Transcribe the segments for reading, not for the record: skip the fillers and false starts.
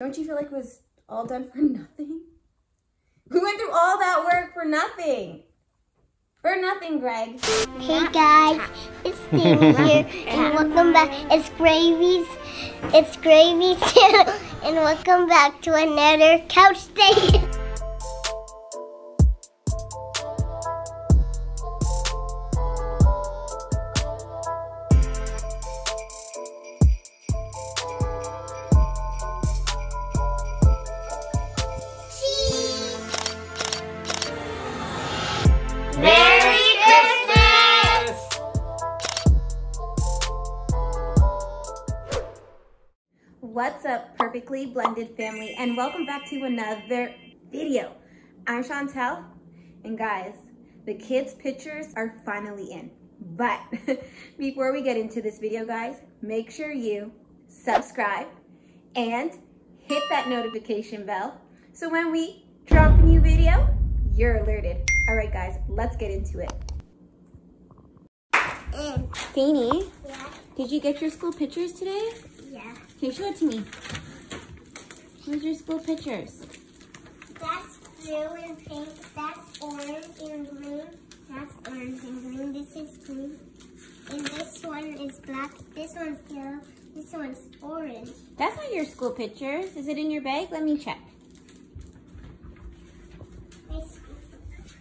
Don't you feel like it was all done for nothing? We went through all that work for nothing. For nothing, Greg. Hey guys, it's Stevie here, and welcome back. It's Gravy's channel, and welcome back to another couch day. What's up, perfectly blended family, and welcome back to another video. I'm Chantel, and guys, the kids' pictures are finally in. But before we get into this video, guys, make sure you subscribe and hit that notification bell so when we drop a new video, you're alerted. All right, guys, let's get into it. Feeny, yeah. Did you get your school pictures today? Yeah. Can you show it to me? Where's your school pictures? That's blue and pink. That's orange and green. That's orange and green. This is green. And this one is black. This one's yellow. This one's orange. That's not your school pictures. Is it in your bag? Let me check.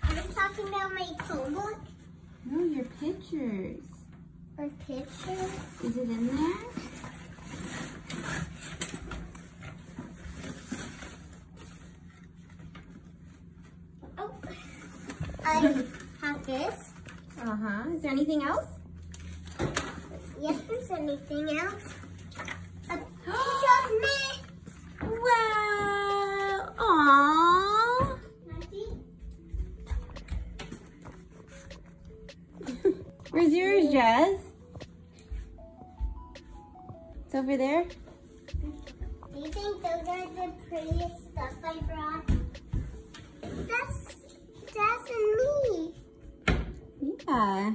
I'm talking about my homework. No, your pictures. Our pictures? Is it in there? Oh, I have this. Is there anything else? Yes, there's anything else. A picture of me. Wow. Aww. Where's yours, Jazz? It's over there. Do you think those are the prettiest stuff I brought? That's me. Yeah.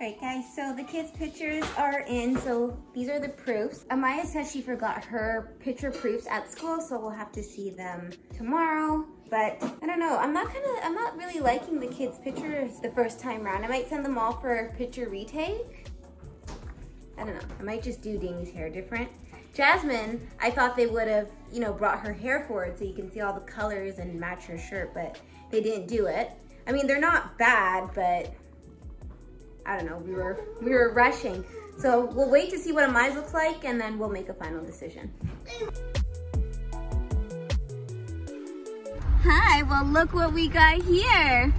Alright guys, so the kids' pictures are in, so these are the proofs. Amaya says she forgot her picture proofs at school, so we'll have to see them tomorrow. But I don't know, I'm not really liking the kids' pictures the first time around. I might send them all for a picture retake. I don't know, I might just do Danny's hair different. Jasmine, I thought they would have, you know, brought her hair forward so you can see all the colors and match her shirt, but they didn't do it. I mean, they're not bad, but I don't know, we were rushing. So we'll wait to see what Amaya's looks like and then we'll make a final decision. Hi, well look what we got here.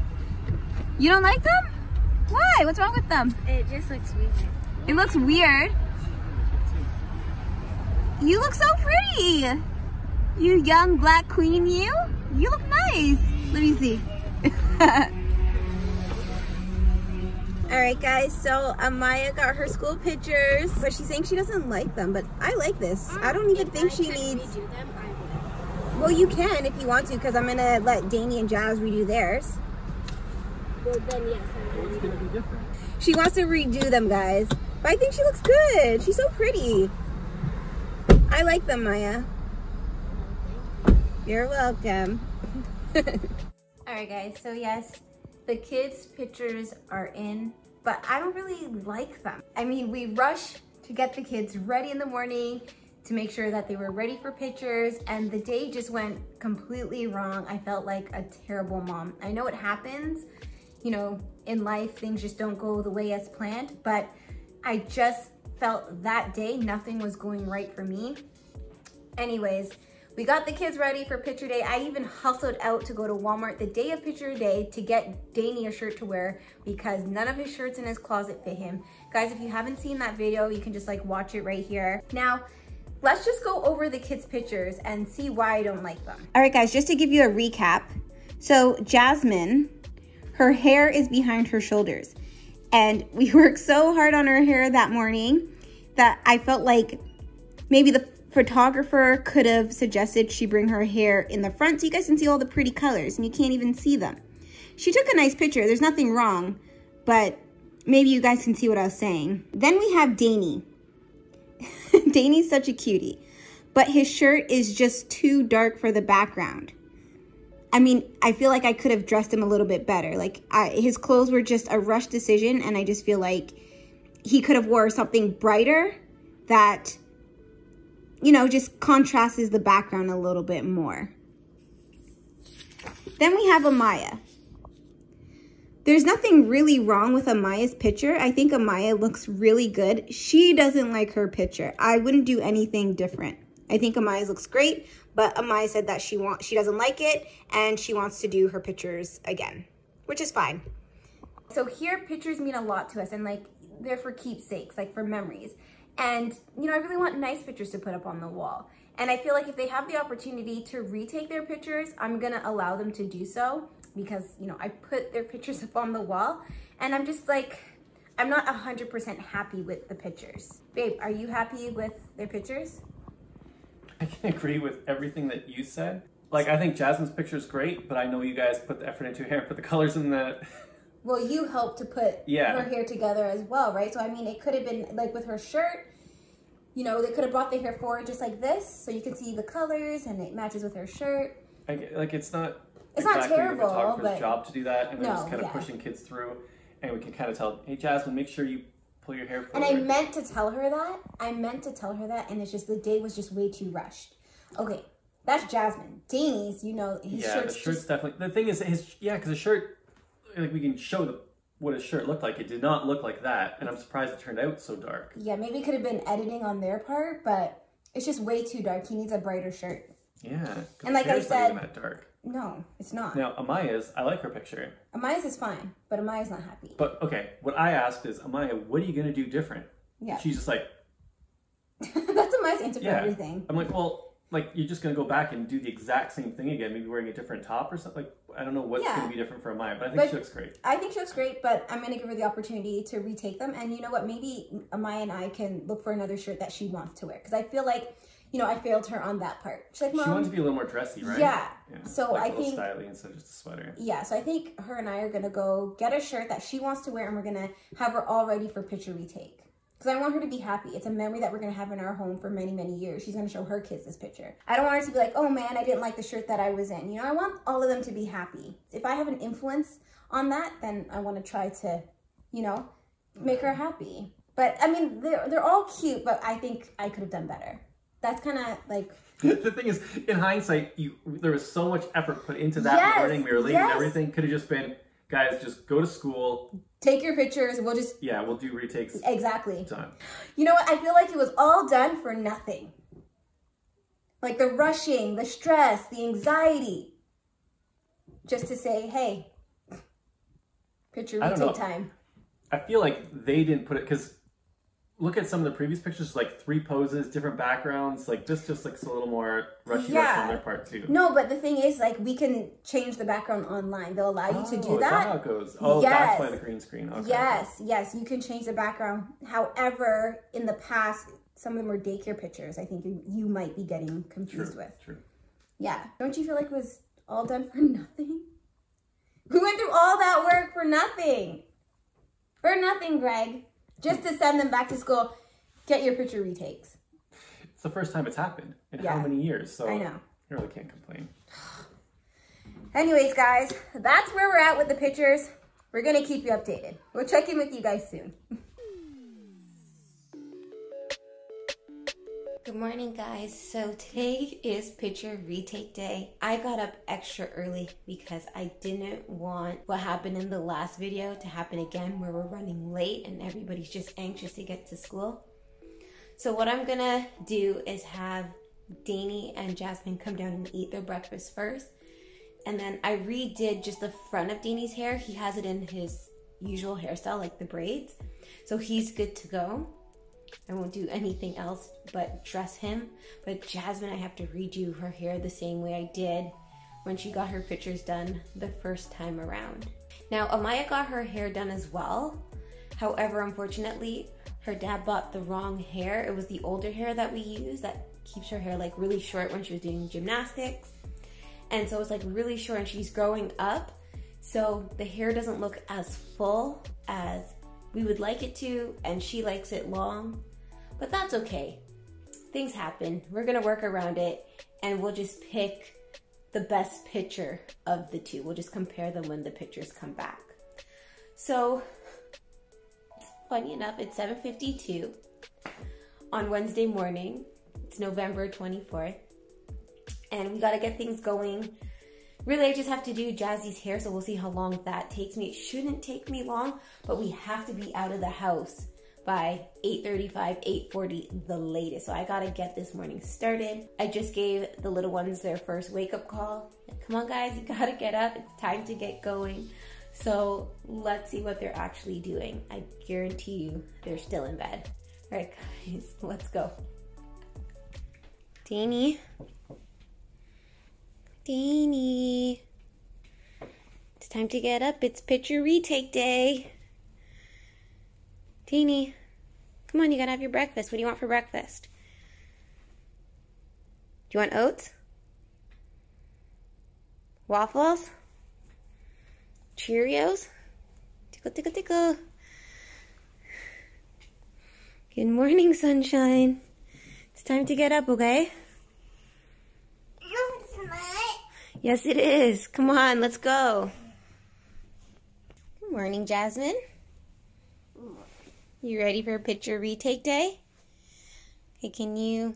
You don't like them? Why? What's wrong with them? It just looks weird. It looks weird. You look so pretty. You young black queen, you. You look nice. Let me see. All right, guys. So Amaya got her school pictures, but she's saying she doesn't like them. But I like this. I don't even think she needs. Redo them, I will. Well, you can if you want to, because I'm gonna let Danny and Jazz redo theirs. Well, then yes. It's gonna be different. She wants to redo them, guys. But I think she looks good. She's so pretty. I like them, Maya. You're welcome. All right, guys. So yes, the kids' pictures are in, but I don't really like them. I mean, we rush to get the kids ready in the morning to make sure that they were ready for pictures, and the day just went completely wrong. I felt like a terrible mom. I know it happens. You know, in life, things just don't go the way as planned, but I just felt that day nothing was going right for me. Anyways, we got the kids ready for picture day. I even hustled out to go to Walmart the day of picture day to get Danny a shirt to wear because none of his shirts in his closet fit him. Guys, if you haven't seen that video, you can just like watch it right here. Now, let's just go over the kids' pictures and see why I don't like them. All right, guys, just to give you a recap. So Jasmine, her hair is behind her shoulders. And we worked so hard on her hair that morning that I felt like maybe the photographer could have suggested she bring her hair in the front so you guys can see all the pretty colors and you can't even see them. She took a nice picture. There's nothing wrong, but maybe you guys can see what I was saying. Then we have Danny. Danny's such a cutie. but his shirt is just too dark for the background. I mean, I feel like I could have dressed him a little bit better. Like, his clothes were just a rush decision, and I just feel like he could have wore something brighter that, you know, just contrasts the background a little bit more. Then we have Amaya. There's nothing really wrong with Amaya's picture. I think Amaya looks really good. She doesn't like her picture. I wouldn't do anything different. I think Amaya's looks great, but Amaya said that she doesn't like it and she wants to do her pictures again, which is fine. So here, pictures mean a lot to us, and like, they're for keepsakes, like for memories. And, you know, I really want nice pictures to put up on the wall. And I feel like if they have the opportunity to retake their pictures, I'm gonna allow them to do so, because, you know, I put their pictures up on the wall, and I'm just like, I'm not 100% happy with the pictures. Babe, are you happy with their pictures? I can agree with everything that you said. Like, I think Jasmine's picture is great, but I know you guys put the effort into your hair, put the colors in the... Well, you helped to put her hair together as well, right? So, I mean, it could have been, like, with her shirt, you know, they could have brought the hair forward just like this, so you can see the colors, and it matches with her shirt. Like, it's not... It's exactly not terrible, the photographer's job to do that, and they're just kind of pushing kids through, and we can kind of tell, hey, Jasmine, make sure you pull your hair forward. And I meant to tell her that. I meant to tell her that, and it's just the day was just way too rushed. Okay, that's Jasmine. Danny's, you know, his shirt's just... definitely... The thing is, because his shirt, like, we can show what his shirt looked like. It did not look like that, and I'm surprised it turned out so dark. Yeah, maybe it could have been editing on their part, but it's just way too dark. He needs a brighter shirt. Yeah, and like I said... Not that dark. No, it's not. Now, Amaya's, I like her picture. Amaya's is fine, but Amaya's not happy. But, okay, what I asked is, Amaya, what are you going to do different? Yeah. She's just like... That's Amaya's answer for everything. I'm like, well, like, you're just going to go back and do the exact same thing again, maybe wearing a different top or something. Like, I don't know what's going to be different for Amaya, but I think she looks great. I think she looks great, but I'm going to give her the opportunity to retake them. And you know what? Maybe Amaya and I can look for another shirt that she wants to wear. Because I feel like... You know, I failed her on that part. She's like, Mom, she wanted to be a little more dressy, right? Yeah. So like I think styling instead of just a sweater. Yeah. So I think her and I are gonna go get a shirt that she wants to wear, and we're gonna have her all ready for picture retake. Because I want her to be happy. It's a memory that we're gonna have in our home for many, many years. She's gonna show her kids this picture. I don't want her to be like, oh man, I didn't like the shirt that I was in. You know, I want all of them to be happy. If I have an influence on that, then I want to try to, you know, make her happy. But I mean, they're all cute, but I think I could have done better. That's kind of like... The thing is, in hindsight, there was so much effort put into that morning. We were late and everything. Could have just been, guys, just go to school. Take your pictures. We'll just... Yeah, we'll do retakes. Exactly. Done. You know what? I feel like it was all done for nothing. Like the rushing, the stress, the anxiety. Just to say, hey, picture retake time. I feel like they didn't put it... because. Look at some of the previous pictures, like 3 poses, different backgrounds. Like this just looks a little more rushy on their part too. No, but the thing is, like, we can change the background online. They'll allow you to do that. That's how it goes. Oh, that's why the green screen. Okay. Yes, you can change the background. However, in the past, some of them were daycare pictures. I think you might be getting confused with. True. Yeah. Don't you feel like it was all done for nothing? We went through all that work for nothing. For nothing, Greg. Just to send them back to school, get your picture retakes. It's the first time it's happened in how many years, so I know. You really can't complain. Anyways, guys, that's where we're at with the pictures. We're going to keep you updated. We'll check in with you guys soon. Good morning, guys. So today is picture retake day. I got up extra early because I didn't want what happened in the last video to happen again, where we're running late and everybody's just anxious to get to school. So what I'm gonna do is have Danny and Jasmine come down and eat their breakfast first. And then I redid just the front of Danny's hair. He has it in his usual hairstyle, like the braids. So he's good to go. I won't do anything else but dress him. But Jasmine, I have to redo her hair the same way I did when she got her pictures done the first time around. Now, Amaya got her hair done as well. However, unfortunately, her dad bought the wrong hair. It was the older hair that we use that keeps her hair like really short when she was doing gymnastics. And so it's like really short, and she's growing up. So the hair doesn't look as full as we would like it to, and she likes it long, but that's okay. things happen. We're gonna work around it and we'll just pick the best picture of the two. We'll just compare them when the pictures come back. So funny enough, it's 7:52 on Wednesday morning. It's November 24th and we gotta get things going. Really, I just have to do Jazzy's hair, so we'll see how long that takes me. It shouldn't take me long, but we have to be out of the house by 8:35, 8:40, the latest. So I gotta get this morning started. I just gave the little ones their first wake-up call. Like, come on guys, you gotta get up. It's time to get going. So let's see what they're actually doing. I guarantee you they're still in bed. All right, guys, let's go. Danny. Danny. It's time to get up. It's picture retake day. Danny, come on, you gotta have your breakfast. What do you want for breakfast? Do you want oats? Waffles? Cheerios? Tickle, tickle, tickle. Good morning, sunshine. It's time to get up, okay? No, it's not. Yes, it is. Come on, let's go. Good morning, Jasmine. You ready for picture retake day? Okay, can you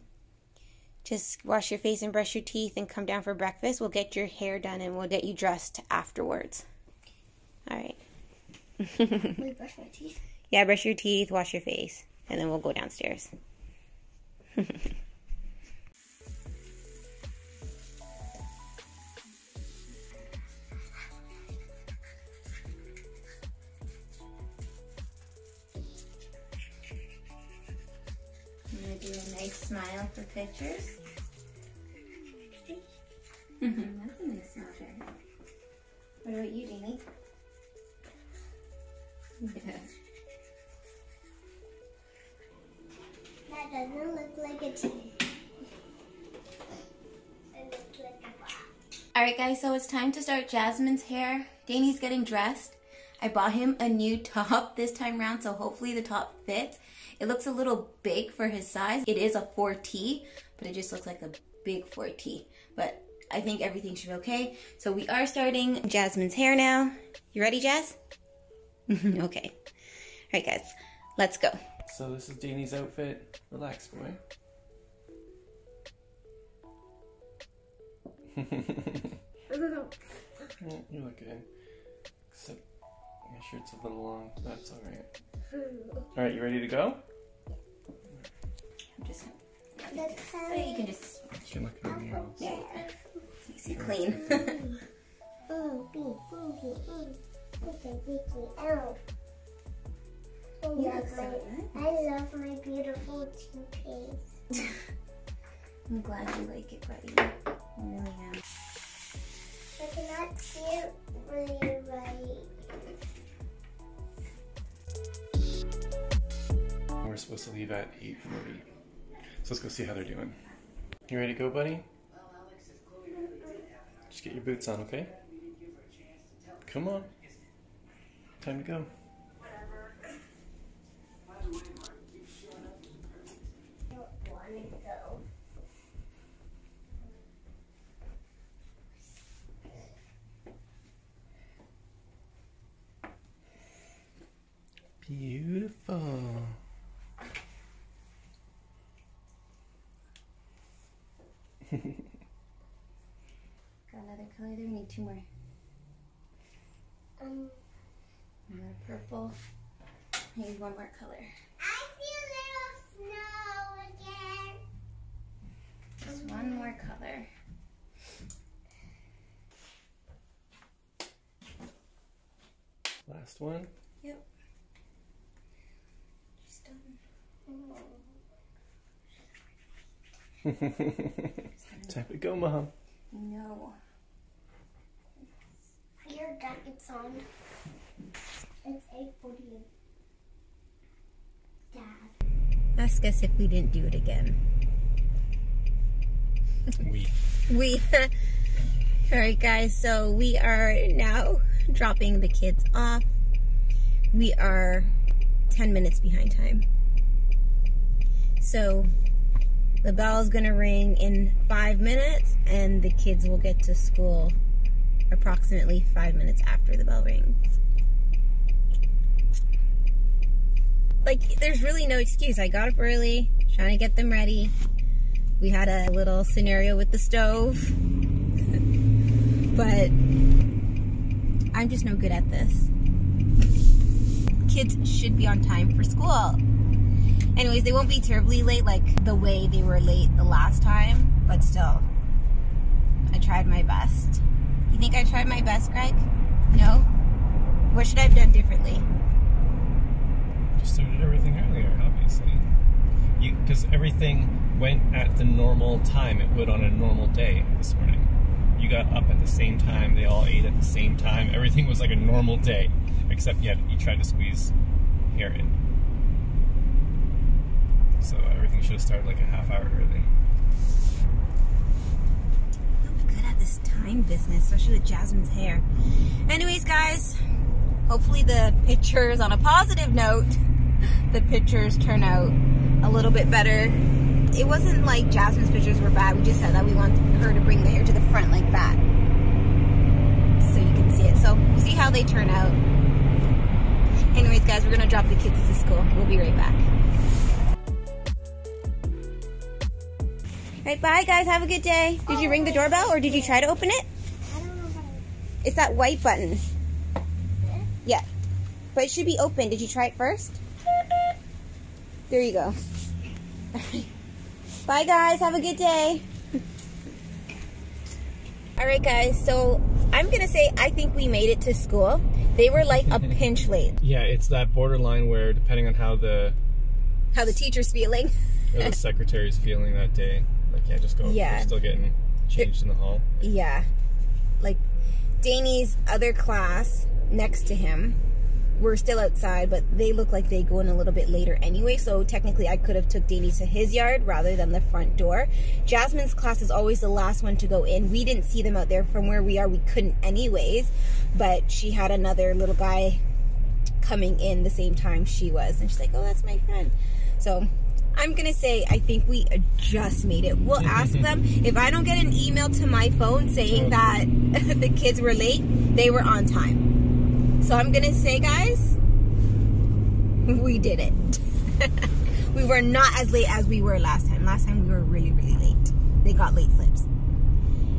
just wash your face and brush your teeth and come down for breakfast? We'll get your hair done and we'll get you dressed afterwards. All right. Can we brush my teeth? Yeah, brush your teeth, wash your face, and then we'll go downstairs. Do a nice smile for pictures. Mm-hmm. That's a nice smile, Jen. What about you, Danny? Yeah. That doesn't look like a tea. It looks like a box. Alright guys, so it's time to start Jasmine's hair. Danny's getting dressed. I bought him a new top this time around, so hopefully the top fits. It looks a little big for his size. It is a 4T, but it just looks like a big 4T. But I think everything should be okay. So we are starting Jasmine's hair now. You ready, Jazz? Okay. All right, guys, let's go. So this is Danny's outfit. Relax, boy. You look good. Except my shirt's a little long, but that's all right. Alright, you ready to go? I'm just gonna... So you can just... You can look at the mirror. Yeah, yeah. It's easy, clean. You look so good. I love my beautiful toothpaste. I'm glad you like it, buddy. I really am. I cannot see it really right. We're supposed to leave at 8:40. So let's go see how they're doing. You ready to go, buddy? Just get your boots on, okay? Come on. Time to go. Beautiful. Got another color there? We need two more. Another purple. I need one more color. I see a little snow again. Just one more color. Last one? Yep. She's done. Oh. Time to go, Mom. No. Your jacket's on. It's 8:40. Dad. Ask us if we didn't do it again. We. Alright guys, so we are now dropping the kids off. We are 10 minutes behind time. So The bell's gonna ring in 5 minutes and the kids will get to school approximately 5 minutes after the bell rings. Like, there's really no excuse. I got up early, trying to get them ready. We had a little scenario with the stove, but I'm just no good at this. Kids should be on time for school. Anyways, they won't be terribly late like the way they were late the last time, but still, I tried my best. You think I tried my best, Greg? No? What should I have done differently? So did everything earlier, obviously. Because everything went at the normal time it would on a normal day this morning. You got up at the same time, they all ate at the same time, everything was like a normal day. Except you tried to squeeze hair in. So everything should have started like a half hour early. I'm good at this time business, especially with Jasmine's hair. Anyways, guys, hopefully the pictures, on a positive note, the pictures turn out a little bit better. It wasn't like Jasmine's pictures were bad. We just said that we want her to bring the hair to the front like that, so you can see it. So we'll see how they turn out. Anyways, guys, we're gonna drop the kids to school. We'll be right back. All right, bye guys, have a good day. Did you ring the doorbell or did you try to open it? I don't know how to. It's that white button. Yeah, but it should be open. Did you try it first? There you go. Bye guys, have a good day. All right guys, so I'm gonna say I think we made it to school. They were like a pinch late. Yeah, it's that borderline where depending on how the teacher's feeling or the secretary's feeling that day, like yeah, just go. Yeah, we're still getting changed in the hall. Yeah, like Danny's other class next to him, we're still outside, but they look like they go in a little bit later anyway, so technically I could have took Danny to his yard rather than the front door. Jasmine's class is always the last one to go in. We didn't see them out there. From where we are, we couldn't anyways, but she had another little guy coming in the same time she was, and she's like, oh, that's my friend. So I'm gonna say I think we just made it. We'll ask them. If I don't get an email to my phone saying that the kids were late, they were on time. So I'm gonna say, guys, we did it. We were not as late as we were last time. Last time we were really, really late. They got late slips.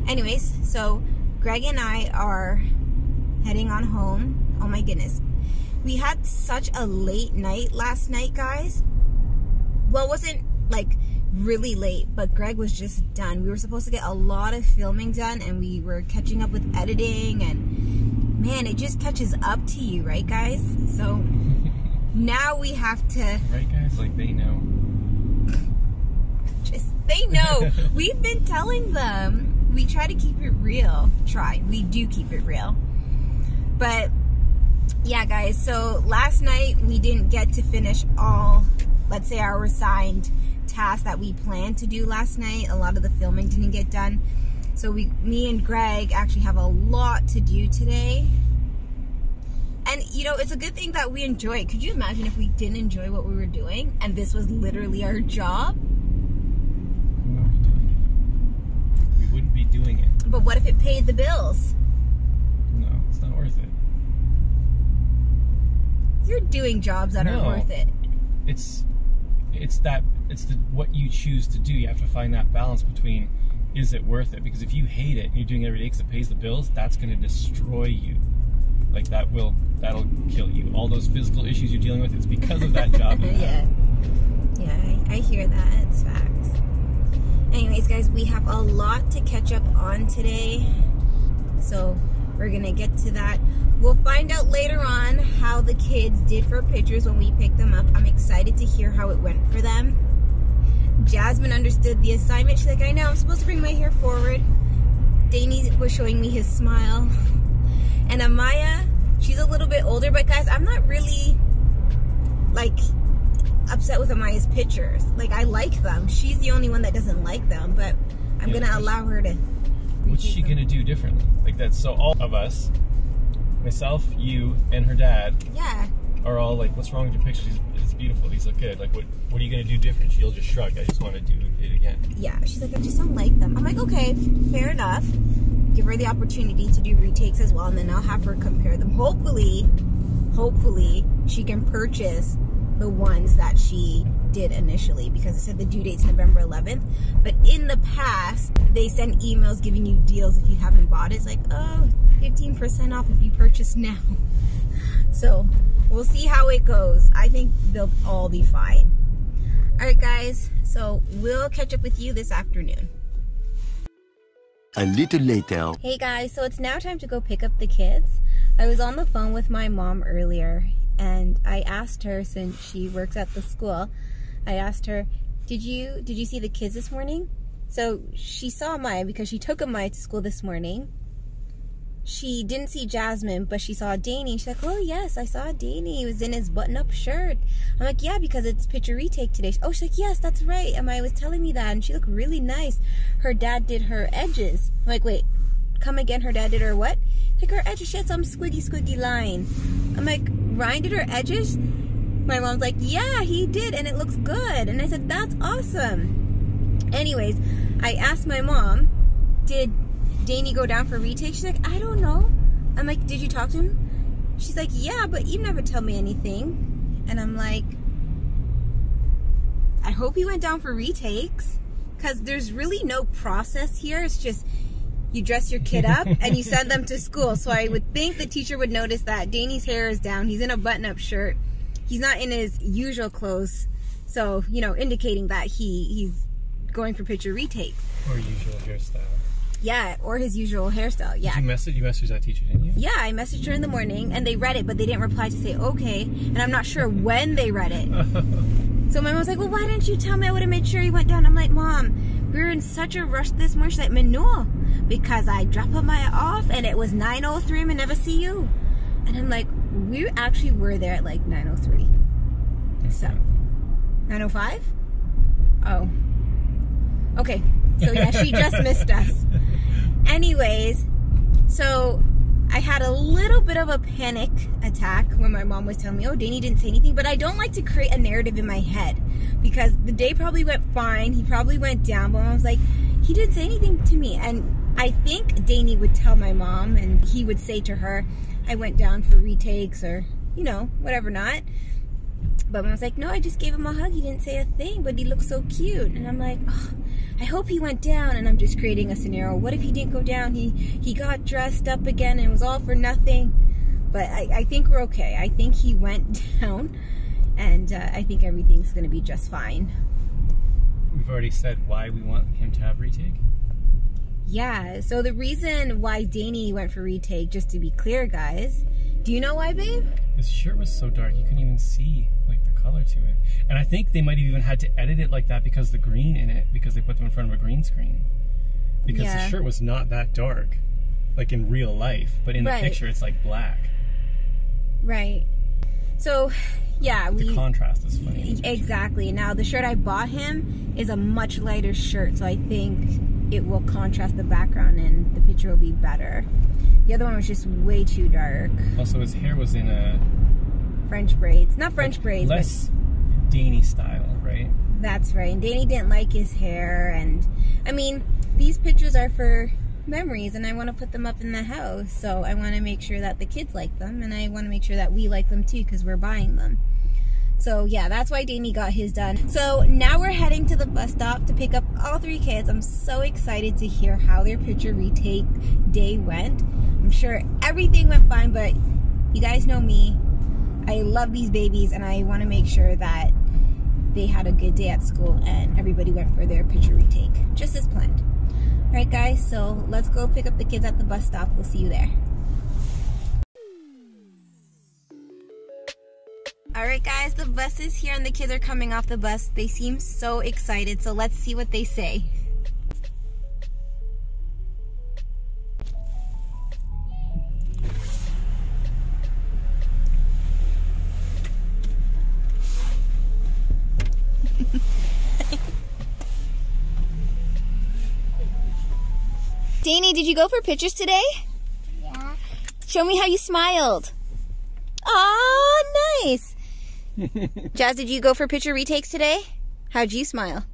Anyways, so Greg and I are heading on home. Oh my goodness. We had such a late night last night, guys. Well, it wasn't like really late, but Greg was just done. We were supposed to get a lot of filming done and we were catching up with editing, and man, it just catches up to you, right guys? So now we have to... Right guys, like they know. Just, they know. We've been telling them. We try to keep it real. We do keep it real. But yeah guys, so last night we didn't get to finish all, let's say, our assigned tasks that we planned to do last night. A lot of the filming didn't get done. So me and Greg actually have a lot to do today. And you know, it's a good thing that we enjoy it. Could you imagine if we didn't enjoy what we were doing and this was literally our job? We wouldn't be doing it. But what if it paid the bills? No, it's not worth it. You're doing jobs that aren't worth it. It's what you choose to do. You have to find that balance between, is it worth it? Because if you hate it and you're doing it every day because it pays the bills, that's going to destroy you. Like that'll kill you. All those physical issues you're dealing with, it's because of that job. Yeah, I hear that. It's facts. Anyways, guys, we have a lot to catch up on today, so we're going to get to that. We'll find out later on how the kids did for pictures when we picked them up. I'm excited to hear how it went for them. Jasmine understood the assignment. She's like, I know, I'm supposed to bring my hair forward. Danny was showing me his smile. And Amaya, she's a little bit older, but guys, I'm not really, like, upset with Amaya's pictures. Like, I like them. She's the only one that doesn't like them, but I'm going to allow her to. What's she going to do differently? Like, that's so all of us, myself, you, and her dad. Yeah. are all like, what's wrong with your pictures? It's beautiful. These look good. Like, what are you going to do different? She'll just shrug. I just want to do it again. Yeah. She's like, I just don't like them. I'm like, okay, fair enough. Give her the opportunity to do retakes as well, and then I'll have her compare them. Hopefully, she can purchase the ones that she did initially, because it said the due date's November 11th. But in the past, they send emails giving you deals if you haven't bought it. It's like, oh, 15% off if you purchase now. So we'll see how it goes. I think they'll all be fine. All right, guys, so we'll catch up with you this afternoon. A little later. Hey guys, so it's now time to go pick up the kids. I was on the phone with my mom earlier, and I asked her, since she works at the school, I asked her, did you see the kids this morning? So she saw Maya because she took Maya to school this morning. She didn't see Jasmine, but she saw Danny. She's like, oh yes, I saw Danny. He was in his button-up shirt. I'm like, yeah, because it's picture retake today. Oh, she's like, yes, that's right. And Maya was telling me that, and she looked really nice. Her dad did her edges. I'm like, wait, come again, her dad did her what? Like, her edges, she had some squiggy line. I'm like, Ryan did her edges? My mom's like, yeah, he did, and it looks good. And I said, that's awesome. Anyways, I asked my mom, did Danny go down for retake? She's like, I don't know. I'm like, did you talk to him? She's like, yeah, but you never tell me anything. And I'm like, I hope he went down for retakes, because there's really no process here. It's just, you dress your kid up and you send them to school. So I would think the teacher would notice that Danny's hair is down. He's in a button-up shirt. He's not in his usual clothes. So, you know, indicating that he's going for picture retakes. Or usual hairstyle. Yeah, or his usual hairstyle, yeah. Did you messaged that teacher, didn't you? Yeah, I messaged her in the morning, and they read it, but they didn't reply to say okay. And I'm not sure when they read it. So my mom was like, well, why didn't you tell me? I would have made sure he went down. I'm like, Mom, we were in such a rush this morning. She's like, Manoa, because I dropped Maya off and it was 9:03 and I never see you. And I'm like, we actually were there at like 9:03. So, 9:05? Oh. Okay. So yeah, she just missed us. Anyways, so I had a little bit of a panic attack when my mom was telling me, oh, Danny didn't say anything, but I don't like to create a narrative in my head, because the day probably went fine, he probably went down, but I was like, he didn't say anything to me. And I think Danny would tell my mom, and he would say to her, I went down for retakes, or, you know, whatever not. But I was like, no, I just gave him a hug. He didn't say a thing, but he looked so cute. And I'm like, oh, I hope he went down. And I'm just creating a scenario. What if he didn't go down? He got dressed up again and it was all for nothing. But I think we're okay. I think he went down, and I think everything's going to be just fine. We've already said why we want him to have retake. Yeah, so the reason why Danny went for retake, just to be clear, guys. Do you know why, babe? His shirt was so dark, you couldn't even see like the color to it. And I think they might have even had to edit it like that because the green in it, because they put them in front of a green screen. Because yeah, the shirt was not that dark, like in real life. But in right, the picture, it's like black. Right. So, yeah. The contrast is funny. Exactly. Now, the shirt I bought him is a much lighter shirt, so I think it will contrast the background and the picture will be better. The other one was just way too dark. Also, his hair was in a... French braids. Not French braids, less but... Danny style, right? That's right. And Danny didn't like his hair, and... I mean, these pictures are for memories, and I want to put them up in the house. So I want to make sure that the kids like them, and I want to make sure that we like them too, because we're buying them. So yeah, that's why Danny got his done. So now we're heading to the bus stop to pick up all three kids. I'm so excited to hear how their picture retake day went. I'm sure everything went fine, but you guys know me. I love these babies, and I want to make sure that they had a good day at school and everybody went for their picture retake, just as planned. All right, guys, so let's go pick up the kids at the bus stop. We'll see you there. Alright guys, the bus is here and the kids are coming off the bus. They seem so excited, so let's see what they say. Danny, did you go for pictures today? Yeah. Show me how you smiled. Aw, nice. Jazz, did you go for picture retakes today? How'd you smile?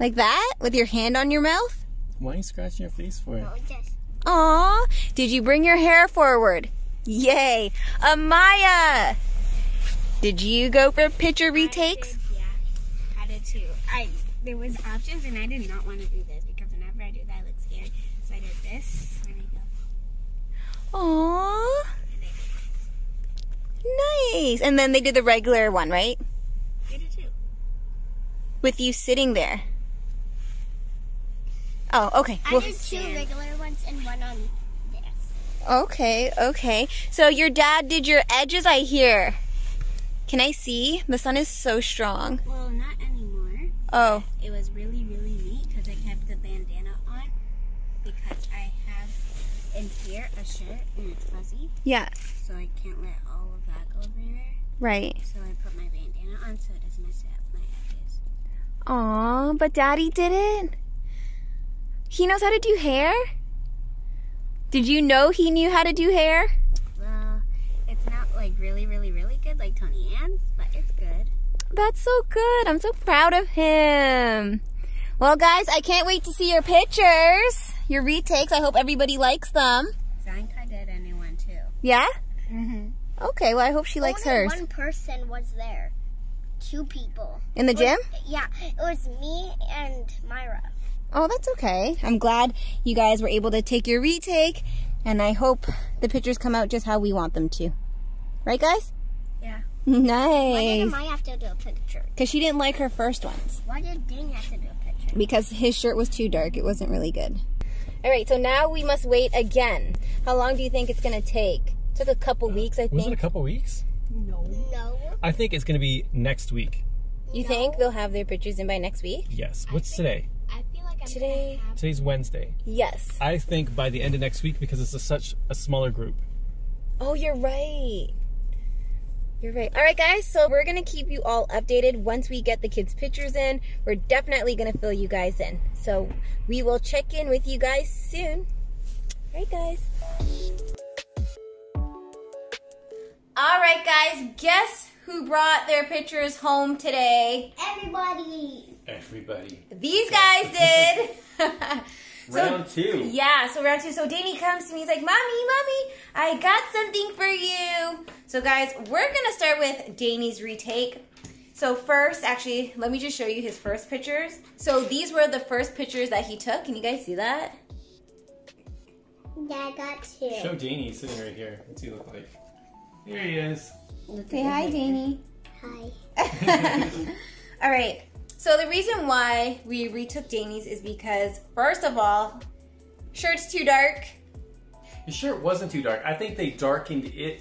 Like that? With your hand on your mouth? Why are you scratching your face for it? Aw, did you bring your hair forward? Yay. Amaya, did you go for picture retakes? Yeah, I did too. There was options and I did not want to do this because whenever I do that I look scared. So I did this and I go. Aw. Nice. And then they did the regular one, right? They did too. With you sitting there. Oh, okay. I did two regular ones and one on this. Okay, okay. So your dad did your edges, I hear. Can I see? The sun is so strong. Well, not anymore. Oh. It was really, really neat because I kept the bandana on because I have in here a shirt and it's fuzzy. Yeah. So I can't let all of that go there. Right. So I put my bandana on so it doesn't mess up my edges. Aw, but Daddy didn't. He knows how to do hair? Did you know he knew how to do hair? Well, it's not like really, really, really good like Tony Ann's, but it's good. That's so good. I'm so proud of him. Well, guys, I can't wait to see your pictures, your retakes. I hope everybody likes them. Zanka did anyone too. Yeah? Mm-hmm. Okay, well, I hope she likes hers. Only one person was there. Two people. In the gym? Yeah, it was me and Myra. Oh, that's okay. I'm glad you guys were able to take your retake, and I hope the pictures come out just how we want them to. Right, guys? Yeah. Nice. Why did Amaya have to do a picture? Because she didn't like her first ones. Why did Dean have to do a picture? Because his shirt was too dark. It wasn't really good. All right, so now we must wait again. How long do you think it's going to take? It took a couple weeks, I think. Was it a couple weeks? No. No. I think it's going to be next week. You think they'll have their pictures in by next week? Yes. What's today? Today's Wednesday. Yes. I think by the end of next week because it's such a smaller group. Oh, you're right. You're right. All right, guys. So we're going to keep you all updated. Once we get the kids' pictures in, we're definitely going to fill you guys in. So we will check in with you guys soon. All right, guys. All right, guys. Guess who brought their pictures home today? Everybody. These guys did. So, round 2. Yeah, so round 2. So Danny comes to me, he's like, Mommy, I got something for you. So guys, we're gonna start with Danny's retake. So first, actually, let me just show you his first pictures. So these were the first pictures that he took. Can you guys see that? Yeah, I got two. Show Danny sitting right here. What's he look like? Here he is. Say hi, Danny. Hi. All right. So the reason why we retook Danny's is because, first of all, shirt's too dark. Your shirt wasn't too dark. I think they darkened it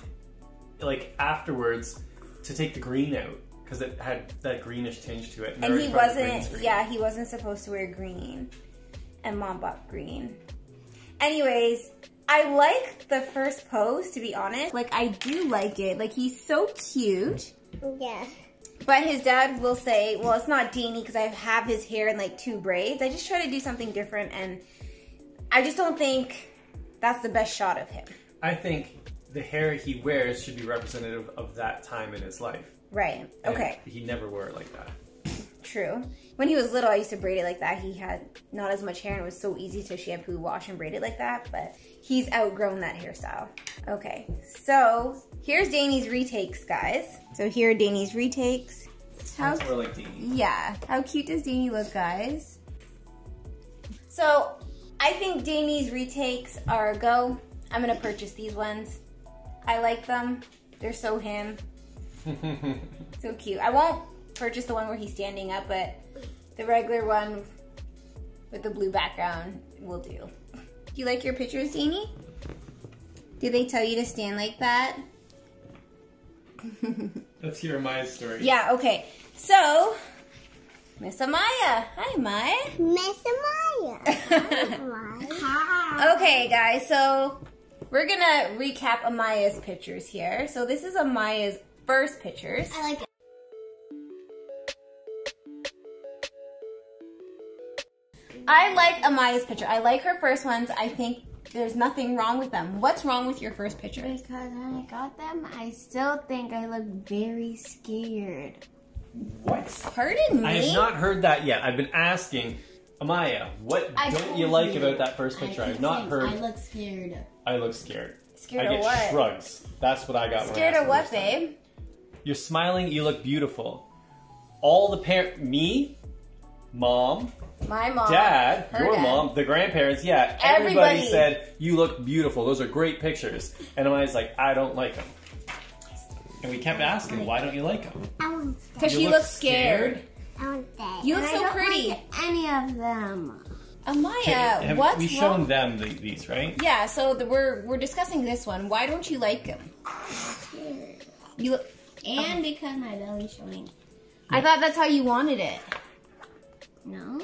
like afterwards to take the green out because it had that greenish tinge to it. And he wasn't, he wasn't supposed to wear green. And Mom bought green. Anyways, I like the first pose, to be honest. Like, I do like it. Like, he's so cute. Yeah. But his dad will say, well, it's not Danny because I have his hair in like 2 braids. I just try to do something different and I just don't think that's the best shot of him. I think the hair he wears should be representative of that time in his life. Right, okay. And he never wore it like that. True. When he was little, I used to braid it like that. He had not as much hair and it was so easy to shampoo, wash, and braid it like that, but he's outgrown that hairstyle. Okay, so here's Danny's retakes, guys. So here are Danny's retakes. Sounds more like Danny. Yeah. How cute does Danny look, guys? So I think Danny's retakes are a go. I'm gonna purchase these ones. I like them. They're so him. So cute. I won't purchase the one where he's standing up, but the regular one with the blue background will do. Do you like your pictures, Danny? Did they tell you to stand like that? Let's hear Maya's story. Yeah, okay. So, Miss Amaya. Hi, Maya. Miss Amaya. Hi. Okay, guys, so we're gonna recap Amaya's pictures here. So this is Amaya's first pictures. I like it. I like Amaya's picture. I like her first ones. I think There's nothing wrong with them. What's wrong with your first picture? Because when I got them, I still think I look very scared. What? Pardon me? I have not heard that yet. I've been asking, Amaya, what don't you like about that first picture? I have not heard. I look scared. I look scared. Scared of what? I get shrugs. That's what I got. Scared of what, babe? You're smiling. You look beautiful. All the me, mom, my mom, dad, your mom, the grandparents, yeah, everybody said you look beautiful. Those are great pictures. And Amaya's like, I don't like them. And we kept asking, why don't you like them? Because she looks scared. You look so pretty. Like any of them. Amaya, have what's we've shown them these, right? Yeah, so we're discussing this one. Why don't you like them? You look, and because my belly's showing. I thought that's how you wanted it. No.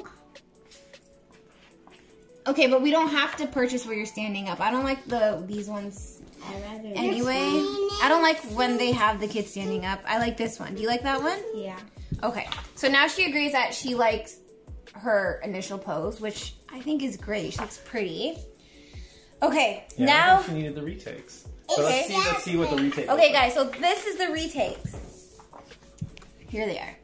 Okay, but we don't have to purchase where you're standing up. I don't like these ones anyway. I don't like when they have the kids standing up. I like this one. Do you like that one? Yeah. Okay. So now she agrees that she likes her initial pose, which I think is great. She looks pretty. Okay. Yeah, now I think she needed the retakes. So okay. Let's see what the retakes. Okay, guys. So this is the retakes. Here they are.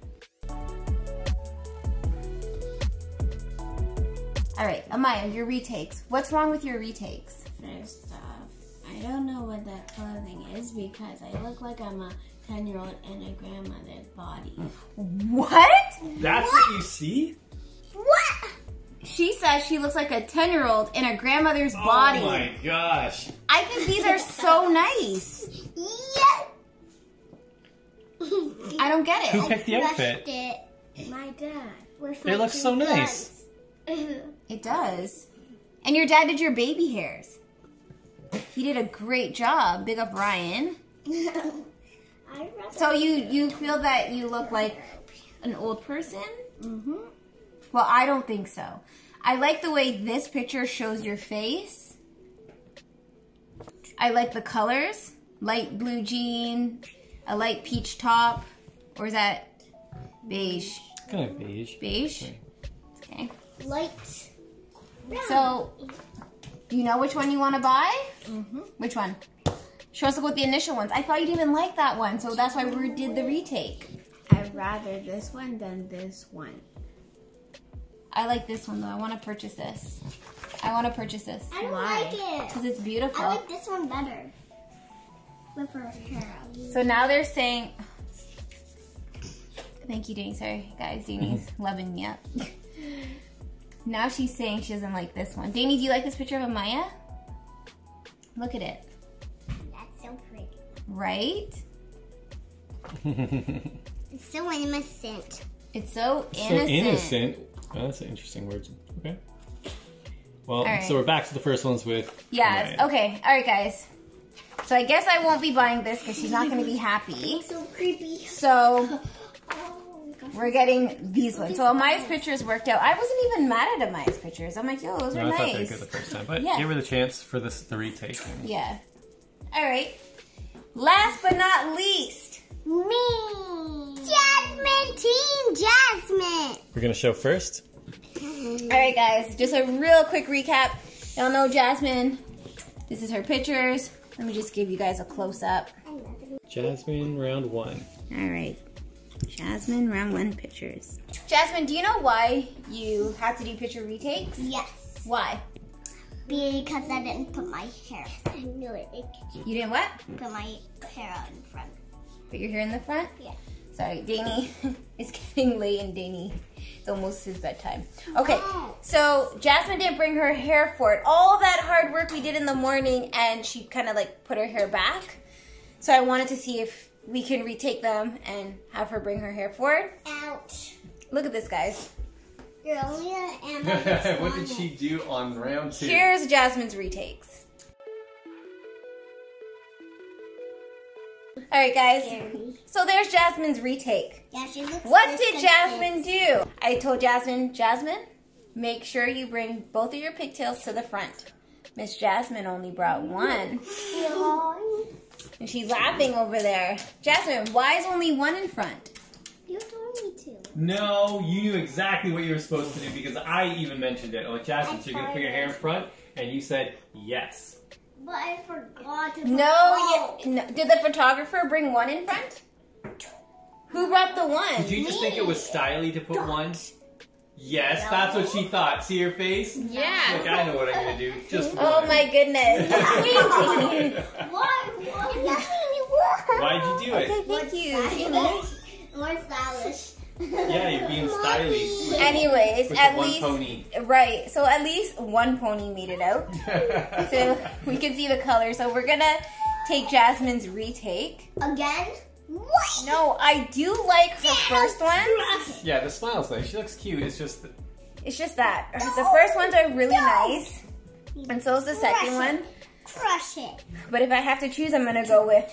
All right, Amaya, your retakes. What's wrong with your retakes? First off, I don't know what that clothing is because I look like I'm a 10-year-old in a grandmother's body. What? That's what you see? What? She says she looks like a 10-year-old in a grandmother's body. Oh my gosh. I think these are so nice. Yeah. I don't get it. Who picked the outfit? My dad. They look so nice. It does. And your dad did your baby hairs. He did a great job. Big up Ryan. So you feel that you look like an old person? Mm-hmm. Well, I don't think so. I like the way this picture shows your face. I like the colors. Light blue jean, a light peach top, or is that beige? Kind of beige. Beige? Okay. Light. So, do you know which one you want to buy? Mm-hmm. Which one? Show us what the initial ones. I thought you didn't even like that one, so that's why we did the retake. I'd rather this one than this one. I like this one, though. I want to purchase this. I want to purchase this. I don't like it. Because it's beautiful. I like this one better. With her hair. So now they're saying... Thank you, Danny. Sorry, guys. Danny's loving you. Now she's saying she doesn't like this one. Danny, do you like this picture of Amaya? Look at it. That's so pretty. Right? It's so innocent. It's so innocent. So innocent. Oh, that's an interesting word. Okay. Well, right. So we're back to the first ones with Amaya. Okay. All right, guys. So I guess I won't be buying this because she's not going to be happy. It's so creepy. So... We're getting these ones. So Amaya's pictures worked out. I wasn't even mad at Amaya's pictures. I'm like, yo, those were nice. I thought they were good the first time, but give her the chance for this to retake. Yeah. All right. Last but not least, me, Jasmine, Team Jasmine. We're gonna show first. All right, guys. Just a real quick recap. Y'all know Jasmine. This is her pictures. Let me just give you guys a close up. Jasmine, round one. All right. Jasmine, round one pictures. Jasmine, do you know why you have to do picture retakes? Yes. Why? Because I didn't put my hair. I knew it. You didn't what? Put my hair out in front. Put your hair in the front? Yeah. Sorry, Danny. It's getting late and Danny, it's almost his bedtime. Okay, so Jasmine didn't bring her hair for it. All that hard work we did in the morning and she kind of like put her hair back. So I wanted to see if we can retake them and have her bring her hair forward. Ouch. Look at this, guys. You're only an amateur. What did she do on round two? Here's Jasmine's retakes. All right, guys. Scary. So there's Jasmine's retake. Yeah, she looks what did Jasmine do? I told Jasmine, Jasmine, make sure you bring both of your pigtails to the front. Miss Jasmine only brought one. And she's laughing over there. Jasmine, why is only one in front? You told me to. No, you knew exactly what you were supposed to do because I even mentioned it. Oh, Jasmine, so you're going to put your hair in front and you said yes. But I forgot to. No, you, no. Did the photographer bring one in front? Who brought the one? Did you just think it was stylish to put one? Yes, no. That's what she thought. See her face? Yeah. Look, I know what I'm gonna do. Just one. Oh my goodness. Why'd you do it? Okay, thank you. More stylish. Yeah, you're being stylish. Anyways, at least pony. Right. So at least one pony made it out. So we can see the color. So we're gonna take Jasmine's retake. Again? What? No, I do like her first one. Yeah, the smile's nice. She looks cute. It's just that. No, the first ones are really nice. And so is the second one. Crush it. But if I have to choose, I'm gonna go with,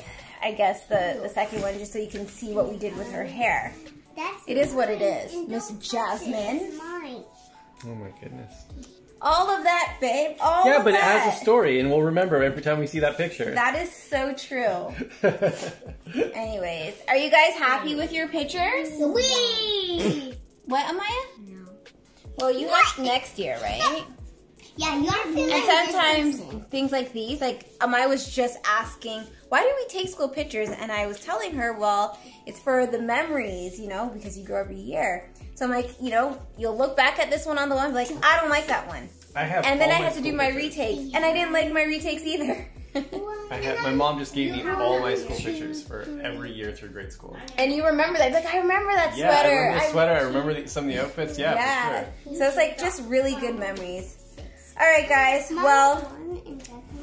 I guess, the second one, just so you can see what we did with her hair. It is what it is, Miss Jasmine. Oh my goodness. All of that, babe. All yeah, of but that. It has a story, and we'll remember every time we see that picture. That is so true. Anyways, are you guys happy with your pictures? Wee! What, Amaya? No. Well, you have next year, right? Yeah, you have to. And sometimes things like these, like Amaya was just asking, why do we take school pictures? And I was telling her, well, it's for the memories, you know, because you grow every year. So I'm like, you know, you'll look back at this one on the one, like, I don't like that one. I have and then I had to do my retakes, and I didn't like my retakes either. My mom just gave me all my school pictures for every year through grade school. And you remember that? Like, I remember that sweater. Yeah, I remember the sweater. I remember some of the outfits. Yeah, yeah. For sure. So it's like just really good memories. All right, guys. Well,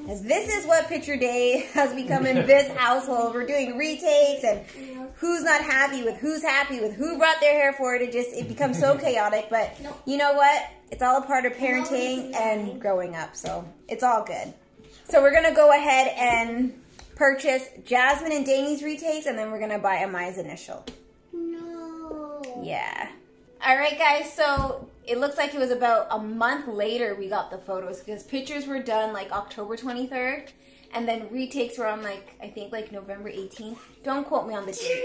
this is what picture day has become in this household. We're doing retakes and who's not happy with who's happy with who brought their hair forward. It becomes so chaotic. But you know what? It's all a part of parenting and growing up. So it's all good. So we're going to go ahead and purchase Jasmine and Danny's retakes, and then we're going to buy Amaya's initial. No. Yeah. All right, guys. So it looks like it was about a month later we got the photos, because pictures were done like October 23rd and then retakes were on like, I think like November 18th. Don't quote me on the date.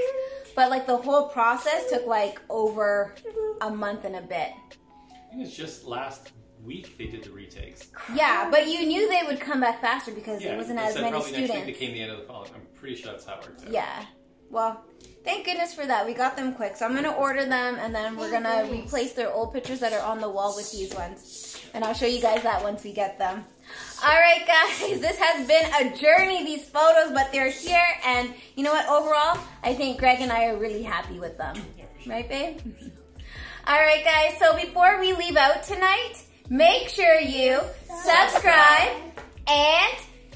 But like the whole process took like over a month and a bit. I think it's just last week they did the retakes. Yeah, but you knew they would come back faster because there wasn't as many students. Next week they came the end of the fall. I'm pretty sure that's how it worked out. Yeah. Well, thank goodness for that. We got them quick. So I'm going to order them, and then we're going to replace their old pictures that are on the wall with these ones. And I'll show you guys that once we get them. All right, guys. This has been a journey, these photos, but they're here. And you know what? Overall, I think Greg and I are really happy with them. Right, babe? All right, guys. So before we leave out tonight, make sure you subscribe and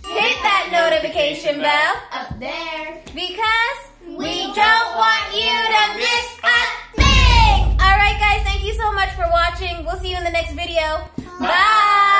hit that notification bell up there, because we don't want you to miss a thing! Alright guys, thank you so much for watching. We'll see you in the next video. Bye!